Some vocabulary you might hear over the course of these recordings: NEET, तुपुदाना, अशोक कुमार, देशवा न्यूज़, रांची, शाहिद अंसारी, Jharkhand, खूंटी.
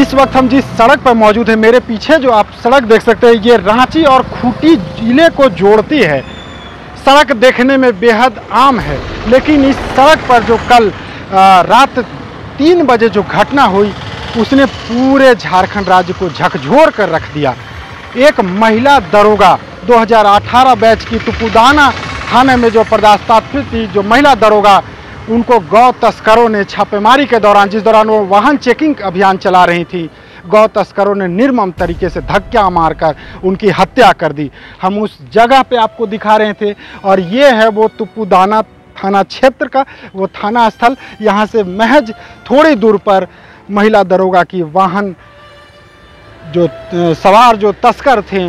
इस वक्त हम जिस सड़क पर मौजूद हैं, मेरे पीछे जो आप सड़क देख सकते हैं, ये रांची और खूंटी जिले को जोड़ती है। सड़क देखने में बेहद आम है, लेकिन इस सड़क पर जो कल रात 3 बजे जो घटना हुई, उसने पूरे झारखंड राज्य को झकझोर कर रख दिया। एक महिला दरोगा 2018 बैच की तुपुदाना थाने में जो पदस्थापित थी, जो महिला दरोगा, उनको गौ तस्करों ने छापेमारी के दौरान, जिस दौरान वो वाहन चेकिंग अभियान चला रही थी, गौ तस्करों ने निर्मम तरीके से धक्का मारकर उनकी हत्या कर दी। हम उस जगह पे आपको दिखा रहे थे, और ये है वो तुपुदाना थाना क्षेत्र का वो थाना स्थल। यहाँ से महज थोड़ी दूर पर महिला दरोगा की वाहन जो सवार जो तस्कर थे,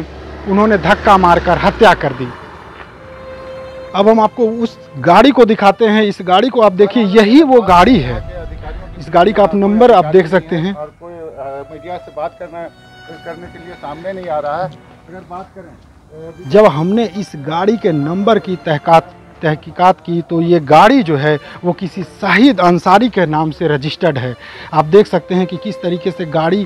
उन्होंने धक्का मारकर हत्या कर दी। अब हम आपको उस गाड़ी को दिखाते हैं। इस गाड़ी को आप देखिए, यही वो गाड़ी है। इस गाड़ी का आप नंबर आप देख सकते हैं। और कोई मीडिया से बात करने के लिए सामने नहीं आ रहा है। अगर बात करें, जब हमने इस गाड़ी के नंबर की तहकीकात की, तो ये गाड़ी जो है वो किसी शाहिद अंसारी के नाम से रजिस्टर्ड है। आप देख सकते हैं कि किस तरीके से गाड़ी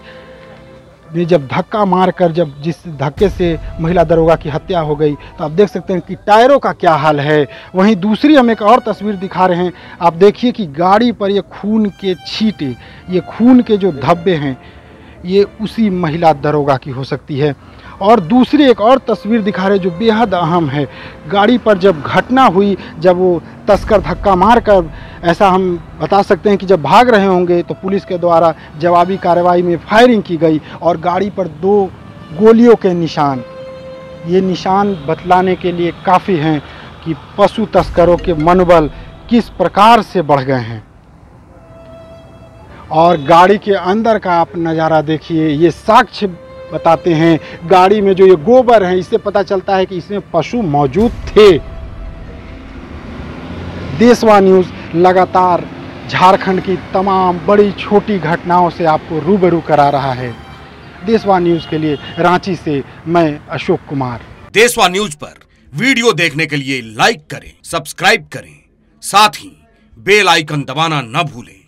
ने जब धक्का मारकर, जब जिस धक्के से महिला दरोगा की हत्या हो गई, तो आप देख सकते हैं कि टायरों का क्या हाल है। वहीं दूसरी हम एक और तस्वीर दिखा रहे हैं, आप देखिए कि गाड़ी पर ये खून के छींटे, ये खून के जो धब्बे हैं, ये उसी महिला दरोगा की हो सकती है। और दूसरी एक और तस्वीर दिखा रहे जो बेहद अहम है। गाड़ी पर जब घटना हुई, जब वो तस्कर धक्का मारकर, ऐसा हम बता सकते हैं कि जब भाग रहे होंगे, तो पुलिस के द्वारा जवाबी कार्रवाई में फायरिंग की गई, और गाड़ी पर 2 गोलियों के निशान, ये निशान बतलाने के लिए काफ़ी हैं कि पशु तस्करों के मनोबल किस प्रकार से बढ़ गए हैं। और गाड़ी के अंदर का आप नज़ारा देखिए। ये साक्ष्य बताते हैं, गाड़ी में जो ये गोबर है, इससे पता चलता है कि इसमें पशु मौजूद थे। देशवा न्यूज़ लगातार झारखंड की तमाम बड़ी छोटी घटनाओं से आपको रूबरू करा रहा है। देशवा न्यूज़ के लिए रांची से मैं अशोक कुमार। देशवा न्यूज़ पर वीडियो देखने के लिए लाइक करें, सब्सक्राइब करें, साथ ही बेल आइकन दबाना न भूलें।